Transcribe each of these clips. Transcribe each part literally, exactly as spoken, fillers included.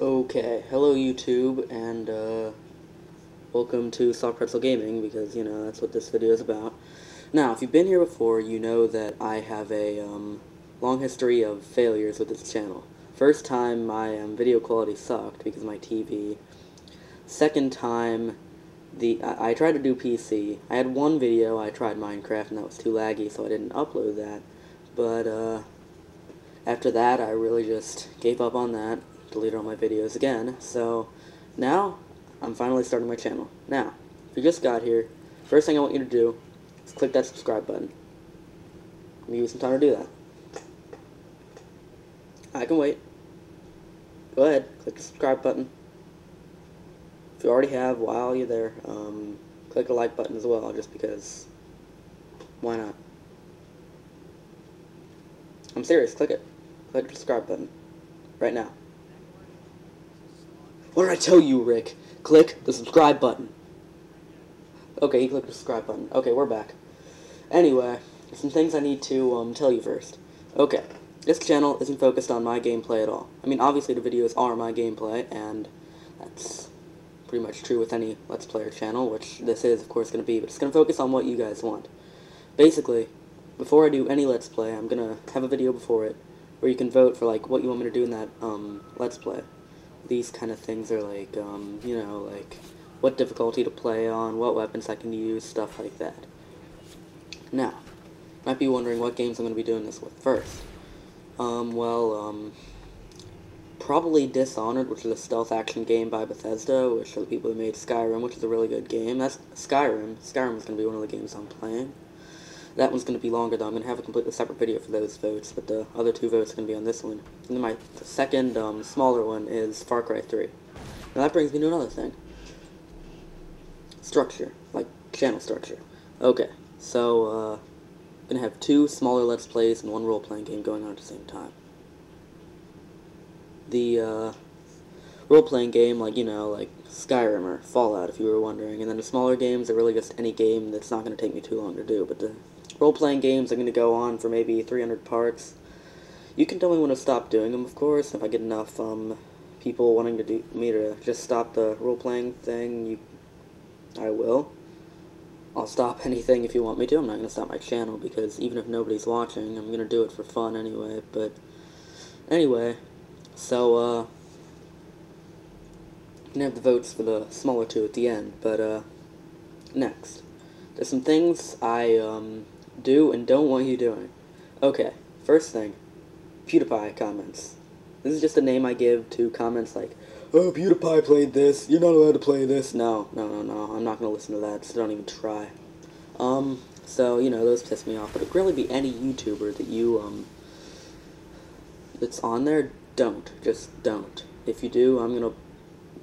Okay, hello YouTube, and uh, welcome to Soft Pretzel Gaming, because, you know, that's what this video is about. Now, if you've been here before, you know that I have a um, long history of failures with this channel. First time, my um, video quality sucked because of my T V. Second time, the I, I tried to do P C. I had one video, I tried Minecraft, and that was too laggy, so I didn't upload that. But uh, after that, I really just gave up on that. Delete all my videos again, so now I'm finally starting my channel. Now, if you just got here, first thing I want you to do is click that subscribe button. Let me give you some time to do that. I can wait. Go ahead, click the subscribe button. If you already have, while you're there, um, click the like button as well, just because, why not? I'm serious, click it. Click the subscribe button, right now. What did I tell you, Rick? Click the subscribe button. Okay, he clicked the subscribe button. Okay, we're back. Anyway, some things I need to um, tell you first. Okay, this channel isn't focused on my gameplay at all. I mean, obviously the videos are my gameplay, and that's pretty much true with any Let's Player channel, which this is, of course, going to be, but it's going to focus on what you guys want. Basically, before I do any Let's Play, I'm going to have a video before it where you can vote for, like, what you want me to do in that um, Let's Play. These kind of things are like, um, you know, like, what difficulty to play on, what weapons I can use, stuff like that. Now, you might be wondering what games I'm going to be doing this with first. Um, well, um, probably Dishonored, which is a stealth action game by Bethesda, which are the people who made Skyrim, which is a really good game. That's Skyrim. Skyrim is going to be one of the games I'm playing. That one's going to be longer, though. I'm going to have a completely separate video for those votes, but the other two votes are going to be on this one. And then my second, um, smaller one is Far Cry three. Now that brings me to another thing. Structure. Like, channel structure. Okay, so, uh, I'm going to have two smaller Let's Plays and one role-playing game going on at the same time. The, uh, role-playing game, like, you know, like Skyrim or Fallout, if you were wondering. And then the smaller games are really just any game that's not going to take me too long to do, but the role-playing games are going to go on for maybe three hundred parts. You can tell me when to stop doing them, of course. If I get enough um, people wanting to do me to just stop the role-playing thing, you, I will. I'll stop anything if you want me to. I'm not going to stop my channel, because even if nobody's watching, I'm going to do it for fun anyway. But anyway, so uh, you can have the votes for the smaller two at the end. But uh, next, there's some things I um, do and don't want you doing. Okay, first thing, PewDiePie comments. This is just a name I give to comments like, "Oh, PewDiePie played this, you're not allowed to play this." No, no, no, no, I'm not going to listen to that, so don't even try. Um, so, you know, those piss me off, but it could really be any YouTuber that you, um, that's on there, don't. Just don't. If you do, I'm going to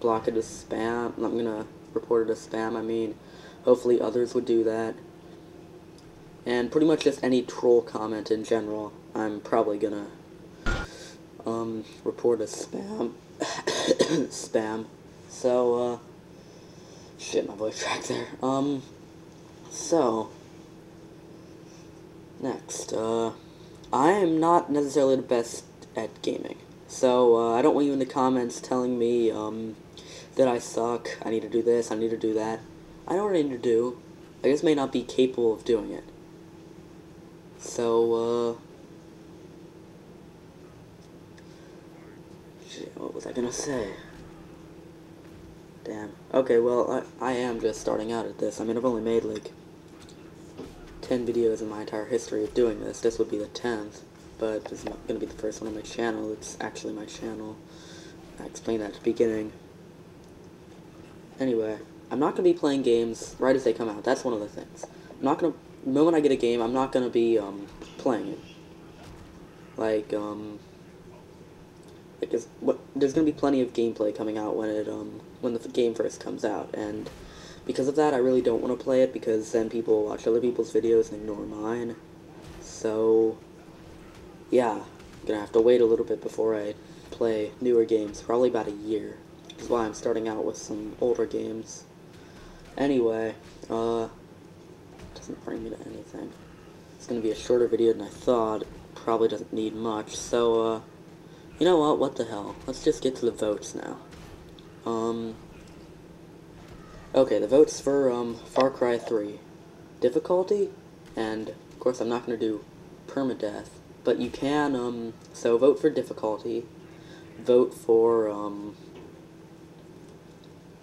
block it as spam, I'm going to report it as spam, I mean. Hopefully others would do that. And pretty much just any troll comment in general, I'm probably gonna um, report as spam. Spam. So, uh, shit, my voice cracked there. Um, so, next, uh, I am not necessarily the best at gaming. So, uh, I don't want you in the comments telling me, um, that I suck, I need to do this, I need to do that. I know what I need to do, I just may not be capable of doing it. So, uh... shit, what was I gonna say? Damn. Okay, well, I, I am just starting out at this. I mean, I've only made, like, ten videos in my entire history of doing this. This would be the tenth, but it's not gonna be the first one on my channel. It's actually my channel. I explained that at the beginning. Anyway, I'm not going to be playing games right as they come out. That's one of the things. I'm not going to... The moment I get a game, I'm not going to be, um, playing it. Like, um... Like it's, what, there's going to be plenty of gameplay coming out when it, um... when the game first comes out, and because of that, I really don't want to play it, because then people watch other people's videos and ignore mine. So, yeah. I'm going to have to wait a little bit before I play newer games. Probably about a year. That's why I'm starting out with some older games. Anyway, uh, doesn't bring me to anything. It's gonna be a shorter video than I thought. It probably doesn't need much, so, uh, You know what, what the hell? Let's just get to the votes now. Um... Okay, the votes for, um, Far Cry three. Difficulty? And, of course, I'm not gonna do permadeath. But you can, um, so vote for difficulty. Vote for, um...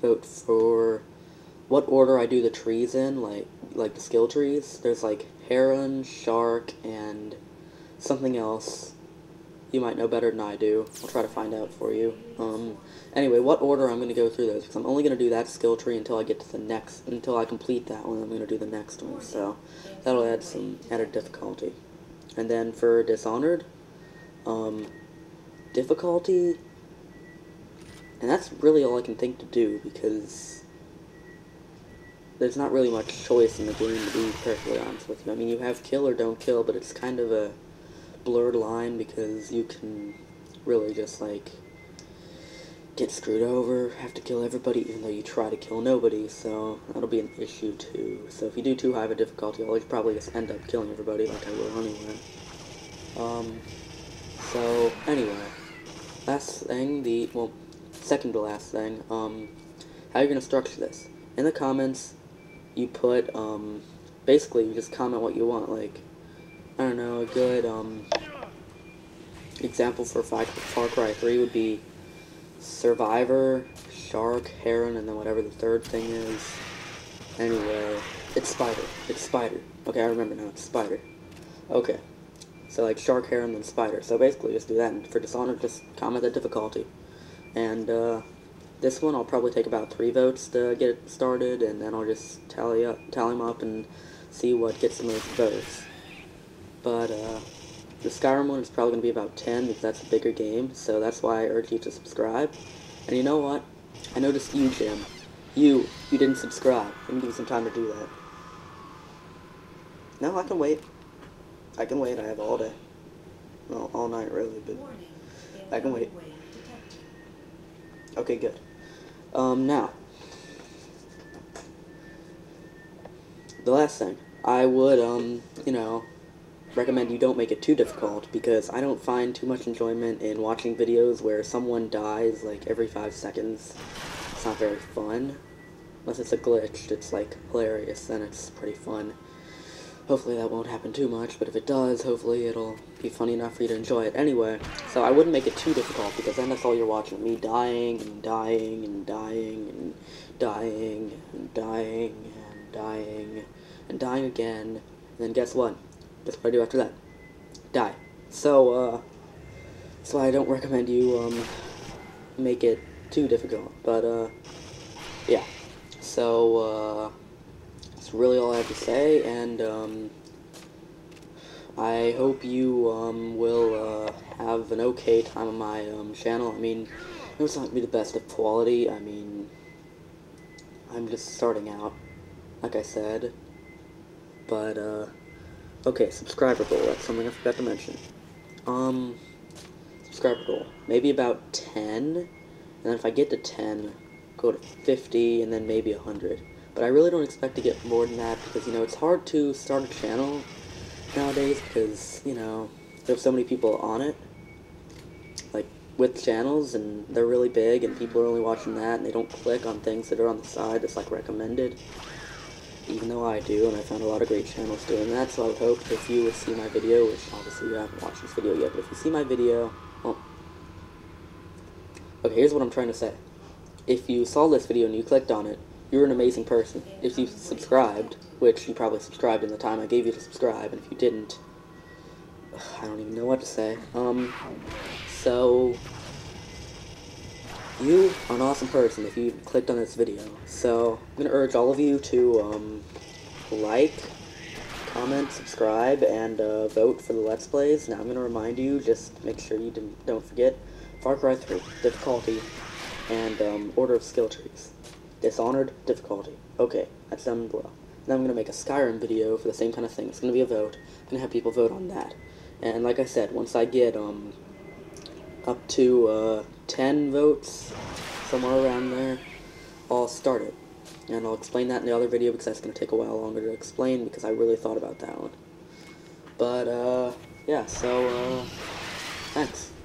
Vote for what order I do the trees in, like, like the skill trees. There's, like, heron, shark, and something else. You might know better than I do. I'll try to find out for you. Um, anyway, what order I'm going to go through those, because I'm only going to do that skill tree until I get to the next, until I complete that one, I'm going to do the next one, so that'll add some added difficulty. And then for Dishonored, um, difficulty, and that's really all I can think to do, because there's not really much choice in the game, to be perfectly honest with you. I mean, you have kill or don't kill, but it's kind of a blurred line, because you can really just, like, get screwed over, have to kill everybody, even though you try to kill nobody, so that'll be an issue too. So if you do too high of a difficulty, I'll probably just end up killing everybody like I will anyway. Um, so, anyway, last thing, the, well, second to last thing, um, how you're gonna structure this. In the comments, you put, um, basically, you just comment what you want, like, I don't know, a good um, example for Far Cry three would be Survivor, Shark, Heron, and then whatever the third thing is. Anyway, it's Spider. It's Spider. Okay, I remember now. It's Spider. Okay. So, like, Shark, Heron, then Spider. So, basically, just do that. And for Dishonored, just comment the difficulty. And uh, this one, I'll probably take about three votes to get it started, and then I'll just tally up, tally them up and see what gets the most votes. But, uh, the Skyrim one is probably going to be about ten, because that's a bigger game, so that's why I urge you to subscribe. And you know what? I noticed you, Jim. You, you didn't subscribe. Let me give you some time to do that. No, I can wait. I can wait, I have all day. Well, all night, really, but I can wait. Okay, good. Um, now. The last thing. I would, um, you know... recommend you don't make it too difficult, because I don't find too much enjoyment in watching videos where someone dies like every five seconds. It's not very fun. Unless it's a glitch, it's like hilarious, then it's pretty fun. Hopefully that won't happen too much, but if it does, hopefully it'll be funny enough for you to enjoy it. Anyway, so I wouldn't make it too difficult, because then that's all you're watching. Me dying, and dying, and dying, and dying, and dying, and dying, and dying again, and then guess what? That's what I do after that. Die. So, uh, that's why I don't recommend you, um, make it too difficult. But, uh, yeah. So, uh, that's really all I have to say, and, um, I hope you, um, will, uh, have an okay time on my, um, channel. I mean, it's not gonna be the best of quality. I mean, I'm just starting out, like I said. But, uh, okay, subscriber goal, that's something I forgot to mention. Um, subscriber goal, maybe about ten, and then if I get to ten, go to fifty, and then maybe one hundred. But I really don't expect to get more than that, because, you know, it's hard to start a channel nowadays, because, you know, there's so many people on it, like, with channels, and they're really big, and people are only watching that, and they don't click on things that are on the side that's, like, recommended. Even though I do, and I found a lot of great channels doing that, so I would hope if you would see my video, which obviously you haven't watched this video yet, but if you see my video, well... Okay, here's what I'm trying to say. If you saw this video and you clicked on it, you're an amazing person. If you subscribed, which you probably subscribed in the time I gave you to subscribe, and if you didn't... Ugh, I don't even know what to say. Um, so... You are an awesome person if you clicked on this video, so I'm going to urge all of you to um, like, comment, subscribe, and uh, vote for the Let's Plays. Now I'm going to remind you, just make sure you didn't, don't forget, Far Cry three, difficulty, and um, order of skill trees. Dishonored, difficulty. Okay, that's done below. Now I'm going to make a Skyrim video for the same kind of thing. It's going to be a vote. I'm going to have people vote on that. And like I said, once I get... um. up to uh, ten votes, somewhere around there, I'll start it. And I'll explain that in the other video, because that's going to take a while longer to explain, because I really thought about that one. But, uh, yeah, so, uh, thanks.